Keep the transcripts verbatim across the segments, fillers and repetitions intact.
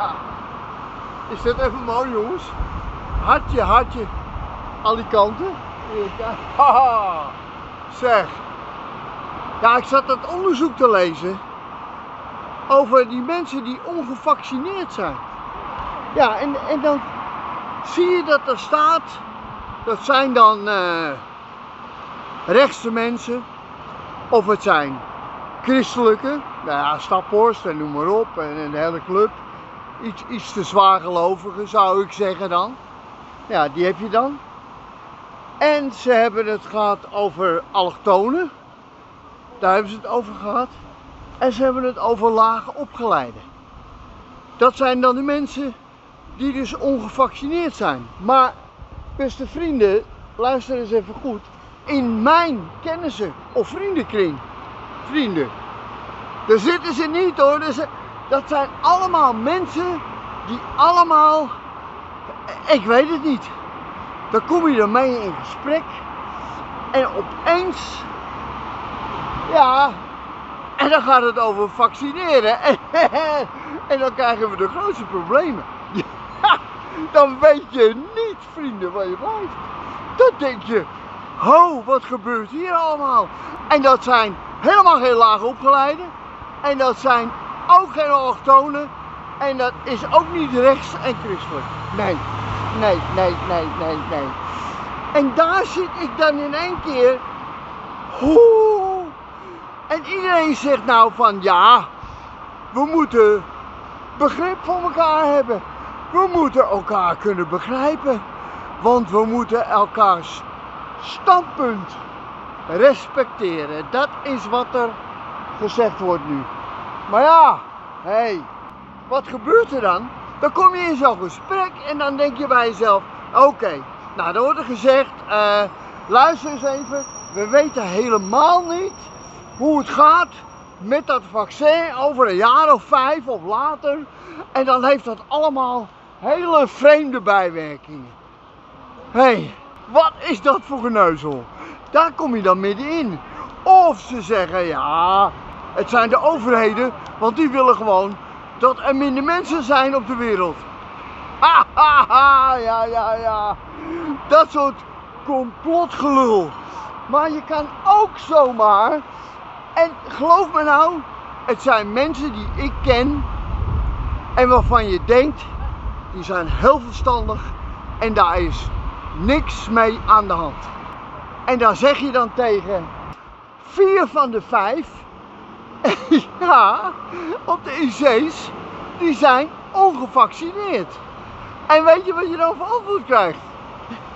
Ja. Is dit even mooi, jongens? Hartje, hartje. Alicante. Haha. Zeg. Ja, ik zat dat onderzoek te lezen. Over die mensen die ongevaccineerd zijn. Ja, en, en dan zie je dat er staat. Dat zijn dan uh, rechtse mensen. Of het zijn christelijke. Nou ja, Staphorst en noem maar op. En, en de hele club. Iets, iets te zwaargelovigen zou ik zeggen dan. Ja, die heb je dan. En ze hebben het gehad over allochtonen. Daar hebben ze het over gehad. En ze hebben het over laag opgeleiden. Dat zijn dan de mensen die dus ongevaccineerd zijn. Maar beste vrienden, luister eens even goed. In mijn kennissen of vriendenkring, vrienden, daar zitten ze niet hoor. Dat zijn allemaal mensen die allemaal, ik weet het niet. Dan kom je ermee in gesprek en opeens, ja, en dan gaat het over vaccineren en, en dan krijgen we de grootste problemen. Ja, dan weet je niet, vrienden, waar je blijft. Dan denk je, ho, wat gebeurt hier allemaal? En dat zijn helemaal geen laag opgeleiden en dat zijn ook geen allochtonen en dat is ook niet rechts en christelijk. Nee. Nee, nee, nee, nee, nee. En daar zit ik dan in één keer. Hoe? En iedereen zegt nou van ja, we moeten begrip voor elkaar hebben. We moeten elkaar kunnen begrijpen. Want we moeten elkaars standpunt respecteren. Dat is wat er gezegd wordt nu. Maar ja, hé, hey, wat gebeurt er dan? Dan kom je in zo'n gesprek en dan denk je bij jezelf, oké, okay, nou dan wordt er gezegd, uh, luister eens even, we weten helemaal niet hoe het gaat met dat vaccin over een jaar of vijf of later. En dan heeft dat allemaal hele vreemde bijwerkingen. Hé, hey, wat is dat voor geneuzel? Daar kom je dan middenin. Of ze zeggen, ja, het zijn de overheden, want die willen gewoon dat er minder mensen zijn op de wereld. Ha, ha, ha, ja, ja, ja. Dat soort complotgelul. Maar je kan ook zomaar, en geloof me nou, het zijn mensen die ik ken en waarvan je denkt, die zijn heel verstandig en daar is niks mee aan de hand. En daar zeg je dan tegen vier van de vijf, ja, op de I C's, die zijn ongevaccineerd. En weet je wat je dan voor antwoord krijgt?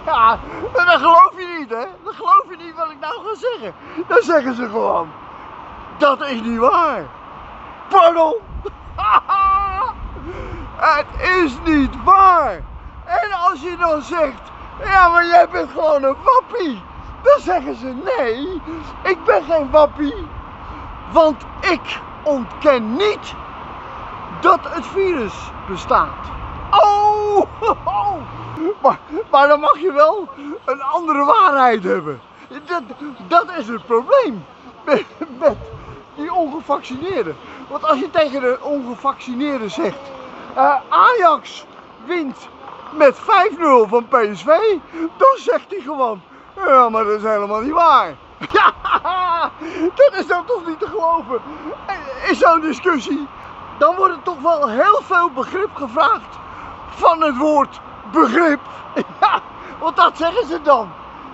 Ja, dat geloof je niet, hè? Dat geloof je niet wat ik nou ga zeggen. Dan zeggen ze gewoon, dat is niet waar. Pardon. Het is niet waar. En als je dan zegt, ja, maar jij bent gewoon een wappie. Dan zeggen ze, nee, ik ben geen wappie. Want ik ontken niet dat het virus bestaat. Oh, oh. Maar, maar dan mag je wel een andere waarheid hebben. Dat, dat is het probleem met, met die ongevaccineerden. Want als je tegen de ongevaccineerden zegt, uh, Ajax wint met vijf nul van P S V, dan zegt hij gewoon, ja, maar dat is helemaal niet waar. Ja, dat is dan toch niet te geloven. Is zo'n discussie, dan wordt er toch wel heel veel begrip gevraagd van het woord begrip. Ja, want dat zeggen ze dan.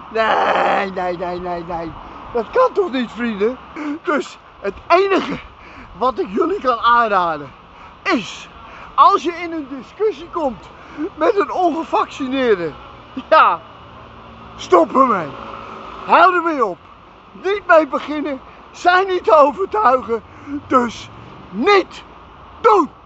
Nee, nee, nee, nee, nee. Dat kan toch niet, vrienden? Dus het enige wat ik jullie kan aanraden is, als je in een discussie komt met een ongevaccineerde, ja, stop ermee. Hou ermee op. Niet mee beginnen, zijn niet te overtuigen, dus niet doen!